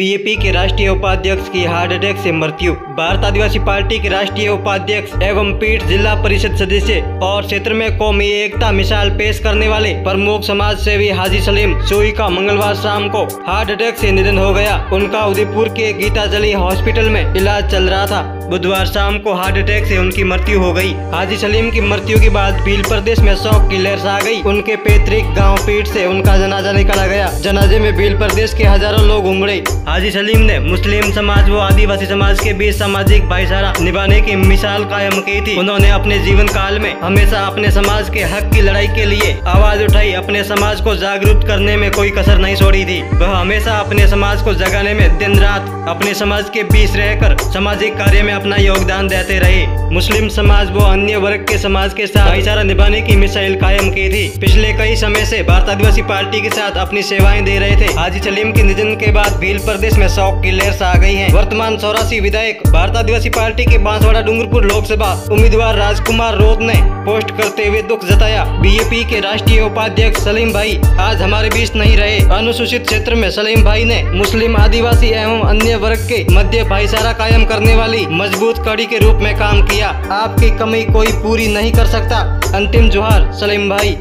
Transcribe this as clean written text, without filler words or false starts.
BJP के राष्ट्रीय उपाध्यक्ष की हार्ट अटैक से मृत्यु। भारत आदिवासी पार्टी के राष्ट्रीय उपाध्यक्ष एवं पीठ जिला परिषद सदस्य और क्षेत्र में कौमी एकता मिसाल पेश करने वाले प्रमुख समाज सेवी हाजी सलीम सोई का मंगलवार शाम को हार्ट अटैक से निधन हो गया। उनका उदयपुर के गीताजली हॉस्पिटल में इलाज चल रहा था। बुधवार शाम को हार्ट अटैक से उनकी मृत्यु हो गई। हाजी सलीम की मृत्यु के बाद भील प्रदेश में शोक की लहर छा गई। उनके पैतृक गांव पीठ से उनका जनाजा निकाला गया। जनाजे में भील प्रदेश के हजारों लोग उमड़े। हाजी सलीम ने मुस्लिम समाज व आदिवासी समाज के बीच सामाजिक भाईचारा निभाने की मिसाल कायम की थी। उन्होंने अपने जीवन काल में हमेशा अपने समाज के हक की लड़ाई के लिए आवाज उठाई। अपने समाज को जागरूक करने में कोई कसर नहीं छोड़ी थी। वह हमेशा अपने समाज को जगाने में दिन रात अपने समाज के बीच रहकर सामाजिक कार्य में अपना योगदान देते रहे। मुस्लिम समाज व अन्य वर्ग के समाज के साथ भाईचारा निभाने की मिसाइल कायम की थी। पिछले कई समय से भारत आदिवासी पार्टी के साथ अपनी सेवाएं दे रहे थे। हाजी सलीम के निधन के बाद भील प्रदेश में शोक की लहर आ गई है। वर्तमान 84 विधायक भारत आदिवासी पार्टी के बांसवाड़ा डूंगरपुर लोकसभा उम्मीदवार राजकुमार रौत ने पोस्ट करते हुए दुख जताया। बीजेपी के राष्ट्रीय उपाध्यक्ष सलीम भाई आज हमारे बीच नहीं रहे। अनुसूचित क्षेत्र में सलीम भाई ने मुस्लिम आदिवासी एवं अन्य वर्ग के मध्य भाईचारा कायम करने वाली मजबूत कड़ी के रूप में काम किया। आपकी कमी कोई पूरी नहीं कर सकता। अंतिम जोहार सलीम भाई।